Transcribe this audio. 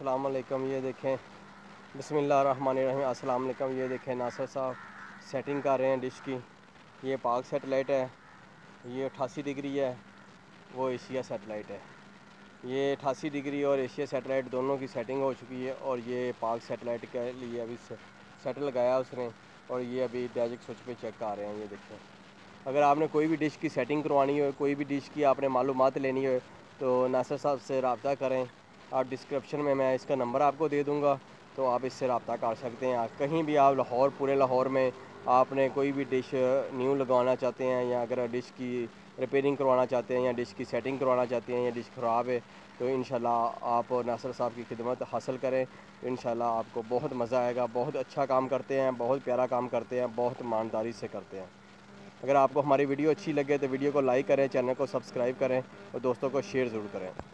अस्सलाम वालेकुम। ये देखें, बिस्मिल्लाह रहमान रहीम। अस्सलाम वालेकुम। ये देखें नासिर साहब सेटिंग कर रहे हैं डिश की। ये पाक सेटेलाइट है, ये 88 डिग्री है, वो एशिया सेटेलाइट है। ये 88 डिग्री और एशिया सेटेलाइट दोनों की सेटिंग हो चुकी है और ये पाक सेटेलाइट के लिए अभी सेट लगाया उसने और ये अभी डायरेक्ट स्विच पे चेक कर रहे हैं। ये देखें, अगर आपने कोई भी डिश की सेटिंग करवानी हो, कोई भी डिश की आपने मालूमात लेनी हो तो नासिर साहब से रब्ता करें। आप डिस्क्रिप्शन में मैं इसका नंबर आपको दे दूँगा तो आप इससे रब्ता कर सकते हैं। कहीं भी आप लाहौर, पूरे लाहौर में आपने कोई भी डिश न्यू लगवाना चाहते हैं या अगर डिश की रिपेयरिंग करवाना चाहते हैं या डिश की सेटिंग करवाना चाहते हैं या डिश ख़राब है तो इंशाल्लाह आप नासिर साहब की खिदमत हासिल करें। इंशाल्लाह आपको बहुत मज़ा आएगा। बहुत अच्छा काम करते हैं, बहुत प्यारा काम करते हैं, बहुत ईमानदारी से करते हैं। अगर आपको हमारी वीडियो अच्छी लगे तो वीडियो को लाइक करें, चैनल को सब्सक्राइब करें और दोस्तों को शेयर ज़रूर करें।